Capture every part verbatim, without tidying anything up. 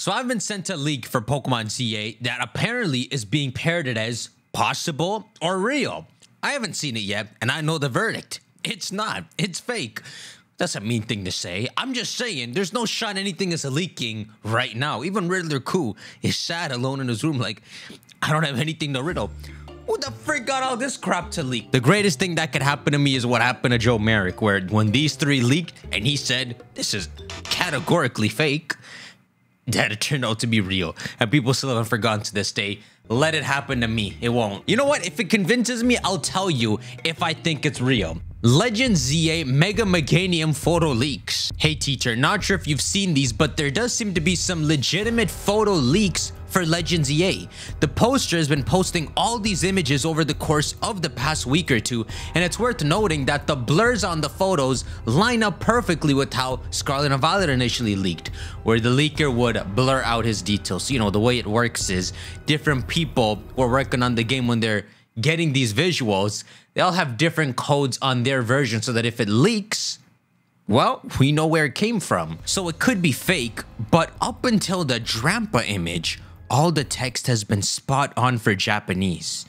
So I've been sent a leak for Pokemon Z A that apparently is being parroted as possible or real. I haven't seen it yet, and I know the verdict. It's not. It's fake. That's a mean thing to say. I'm just saying, there's no shot anything is leaking right now. Even Riddler Koo is sad alone in his room like, I don't have anything to riddle. Who the frick got all this crap to leak? The greatest thing that could happen to me is what happened to Joe Merrick, where when these three leaked and he said, this is categorically fake, that it turned out to be real. And people still haven't forgotten to this day. Let it happen to me. It won't. You know what? If it convinces me, I'll tell you if I think it's real. Legends Z A Mega Meganium photo leaks. Hey teacher, not sure if you've seen these, but there does seem to be some legitimate photo leaks for Legends Z A. The poster has been posting all these images over the course of the past week or two, and it's worth noting that the blurs on the photos line up perfectly with how Scarlet and Violet initially leaked, where the leaker would blur out his details. You know, the way it works is different people were working on the game when they're getting these visuals. They all have different codes on their version so that if it leaks, well, we know where it came from. So it could be fake, but up until the Drampa image, all the text has been spot on for Japanese.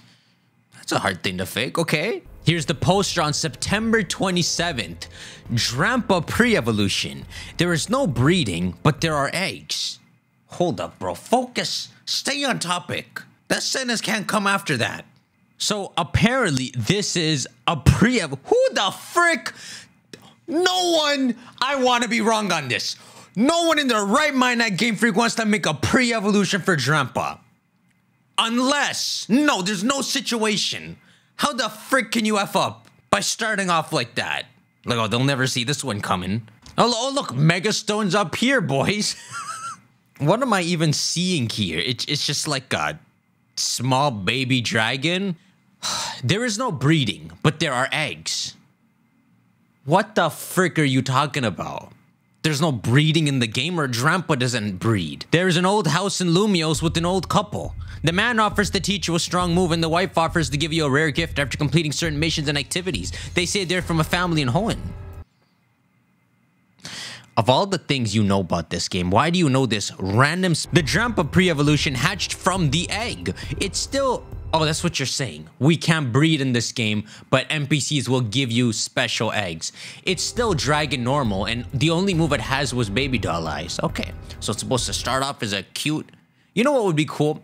That's a hard thing to fake, okay? Here's the poster on September twenty-seventh. Drampa pre-evolution. There is no breeding, but there are eggs. Hold up, bro. Focus. Stay on topic. That sentence can't come after that. So apparently this is a pre-ev. Who the frick? No one. I want to be wrong on this. No one in their right mind at Game Freak wants to make a pre-evolution for Drampa. Unless, no, there's no situation. How the frick can you F up by starting off like that? Like, oh, they'll never see this one coming. Oh, oh look, Mega Stone's up here, boys. What am I even seeing here? It, it's just like a small baby dragon. There is no breeding, but there are eggs. What the frick are you talking about? There's no breeding in the game, or Drampa doesn't breed. There's an old house in Lumiose with an old couple. The man offers the teacher a strong move, and the wife offers to give you a rare gift after completing certain missions and activities. They say they're from a family in Hoenn. Of all the things you know about this game, why do you know this random... The Drampa pre-evolution hatched from the egg. It's still... Oh, that's what you're saying. We can't breed in this game, but N P Cs will give you special eggs. It's still dragon normal, and the only move it has was baby doll eyes. Okay, so it's supposed to start off as a cute... You know what would be cool?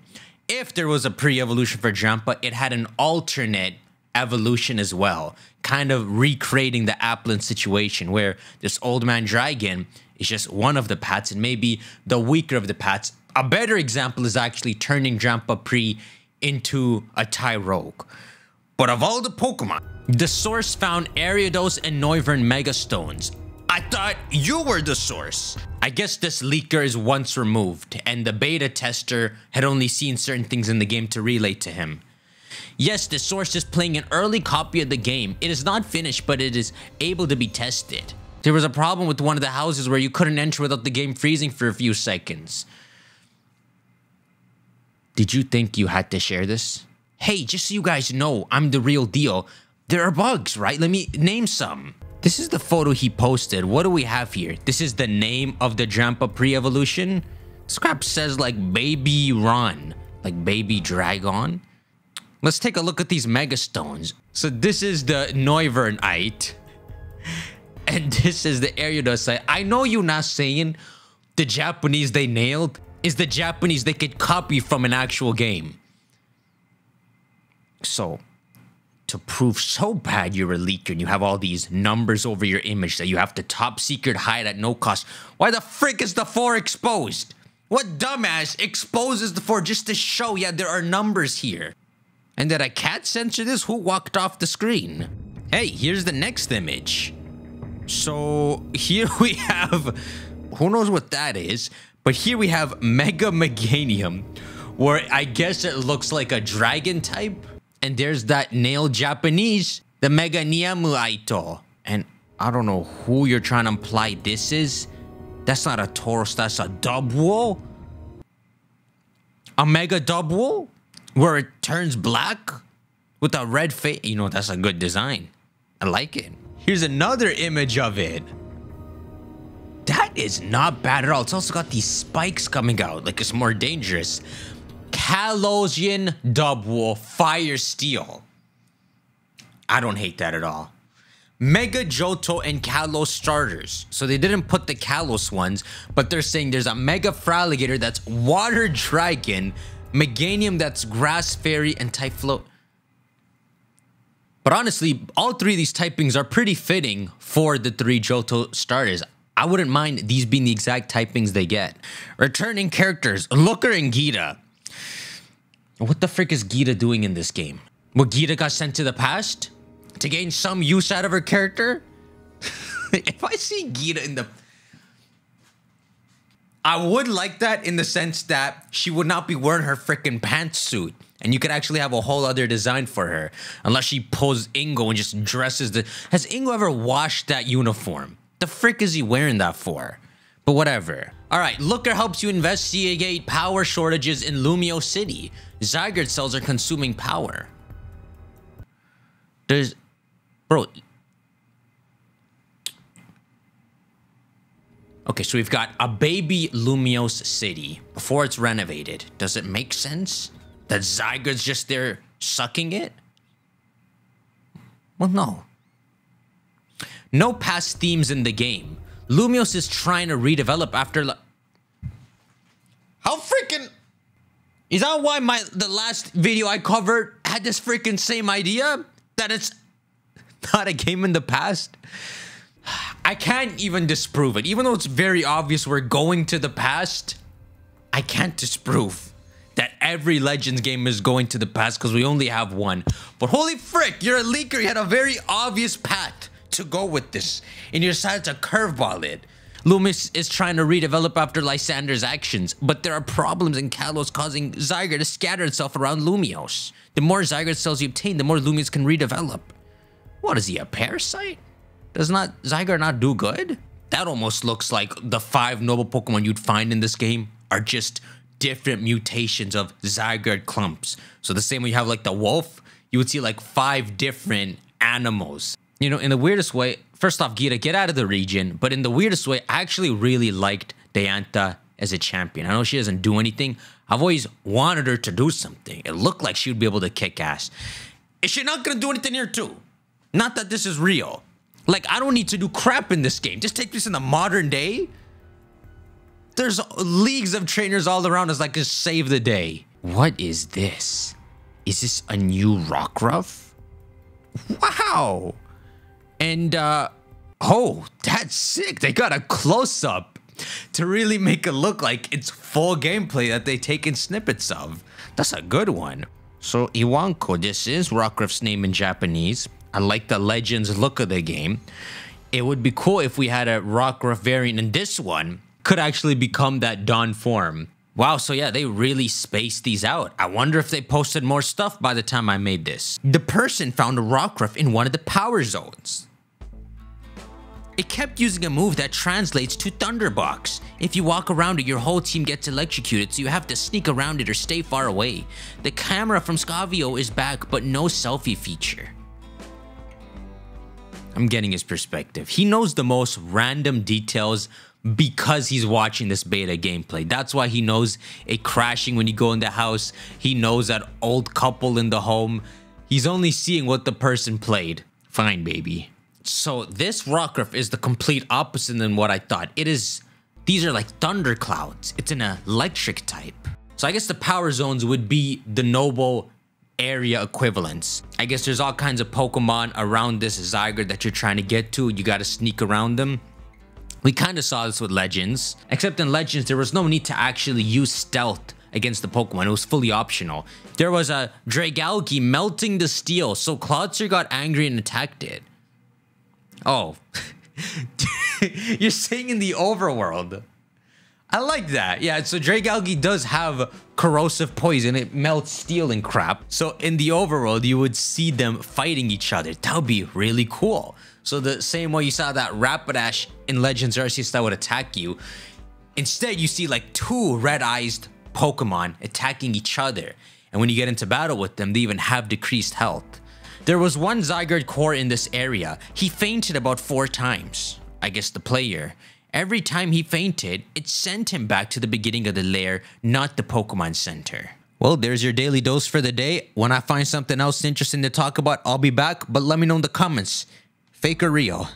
If there was a pre-evolution for Drampa, it had an alternate evolution as well. Kind of recreating the Applin situation where this old man dragon is just one of the pats and maybe the weaker of the pats. A better example is actually turning Drampa pre into a Tyrogue. But of all the Pokemon, the source found Ariados and Noivern Mega Stones. I thought you were the source. I guess this leaker is once removed, and the beta tester had only seen certain things in the game to relate to him. Yes, the source is playing an early copy of the game. It is not finished, but it is able to be tested. There was a problem with one of the houses where you couldn't enter without the game freezing for a few seconds. Did you think you had to share this? Hey, just so you guys know, I'm the real deal. There are bugs, right? Let me name some. This is the photo he posted. What do we have here? This is the name of the Drampa pre-evolution. Scrap says like Baby Ron, like Baby Dragon. Let's take a look at these Mega Stones. So this is the Noivernite. And this is the Ariados. I know you're not saying the Japanese they nailed is the Japanese they could copy from an actual game. So, to prove so bad you're a leaker and you have all these numbers over your image that you have to top secret hide at no cost, why the frick is the four exposed? What dumbass exposes the four just to show, yeah, there are numbers here? And did a cat censor this? Who walked off the screen? Hey, here's the next image. So, here we have... Who knows what that is? But here we have Mega Meganium, where I guess it looks like a dragon type. And there's that nailed Japanese, the Mega Niamuaito. And I don't know who you're trying to imply this is. That's not a Tauros, that's a Dubwool. A Mega Dubwool? Where it turns black with a red face. You know, that's a good design. I like it. Here's another image of it. That is not bad at all. It's also got these spikes coming out, like it's more dangerous. Kalosian Dubwool Fire Steel. I don't hate that at all. Mega Johto and Kalos starters. So they didn't put the Kalos ones, but they're saying there's a Mega Fraligator that's Water Dragon, Meganium that's Grass Fairy, and Typhlo. But honestly, all three of these typings are pretty fitting for the three Johto starters. I wouldn't mind these being the exact typings they get. Returning characters, Looker and Gita. What the frick is Gita doing in this game? Well, Gita got sent to the past to gain some use out of her character? If I see Gita in the... I would like that in the sense that she would not be wearing her frickin' pantsuit. And you could actually have a whole other design for her. Unless she pulls Ingo and just dresses the... Has Ingo ever washed that uniform? The frick is he wearing that for? But whatever. Alright, Looker helps you investigate power shortages in Lumiose City. Zygarde cells are consuming power. There's... Bro... Okay, so we've got a baby Lumiose City before it's renovated. Does it make sense that Zygarde's just there sucking it? Well, no. No past themes in the game. Lumiose is trying to redevelop after... How freaking... Is that why my the last video I covered had this freaking same idea? That it's not a game in the past? I can't even disprove it. Even though it's very obvious we're going to the past, I can't disprove that every Legends game is going to the past because we only have one. But holy frick, you're a leaker. You had a very obvious path to go with this, and you decided to curveball it. Lumiose is trying to redevelop after Lysander's actions, but there are problems in Kalos causing Zygarde to scatter itself around Lumiose. The more Zygarde cells you obtain, the more Lumiose can redevelop. What is he, a parasite? Does not Zygarde not do good? That almost looks like the five noble Pokemon you'd find in this game are just different mutations of Zygarde clumps. So the same way you have like the wolf, you would see like five different animals. You know, in the weirdest way, first off, Gita, get out of the region. But in the weirdest way, I actually really liked Deanta as a champion. I know she doesn't do anything. I've always wanted her to do something. It looked like she would be able to kick ass. Is she not going to do anything here too? Not that this is real. Like, I don't need to do crap in this game. Just take this in the modern day. There's leagues of trainers all around us that can save the day. What is this? Is this a new Rockruff? Wow. And, uh, oh, that's sick. They got a close-up to really make it look like it's full gameplay that they take in snippets of. That's a good one. So, Iwanko, this is Rockruff's name in Japanese. I like the Legends look of the game. It would be cool if we had a Rockruff variant, and this one could actually become that Dawn form. Wow, so yeah, they really spaced these out. I wonder if they posted more stuff by the time I made this. The person found a Rockruff in one of the power zones. It kept using a move that translates to Thunderbox. If you walk around it, your whole team gets electrocuted, so you have to sneak around it or stay far away. The camera from Scavio is back, but no selfie feature. I'm getting his perspective. He knows the most random details because he's watching this beta gameplay. That's why he knows it crashing when you go in the house. He knows that old couple in the home. He's only seeing what the person played. Fine, baby. So this Rockruff is the complete opposite than what I thought. It is, these are like thunderclouds. It's an electric type. So I guess the power zones would be the noble area equivalents. I guess there's all kinds of Pokemon around this Zygarde that you're trying to get to. You got to sneak around them. We kind of saw this with Legends, except in Legends there was no need to actually use stealth against the Pokemon. It was fully optional. There was a Dragalge melting the steel, so Cloudster got angry and attacked it. Oh. You're saying in the overworld. I like that. Yeah, so Dragalge does have corrosive poison. It melts steel and crap. So in the overworld, you would see them fighting each other. That would be really cool. So the same way you saw that Rapidash in Legends Arceus that would attack you, instead you see like two red-eyed Pokemon attacking each other. And when you get into battle with them, they even have decreased health. There was one Zygarde core in this area. He fainted about four times. I guess the player. Every time he fainted, it sent him back to the beginning of the lair, not the Pokemon Center. Well, there's your daily dose for the day. When I find something else interesting to talk about, I'll be back, but let me know in the comments. Fake or real?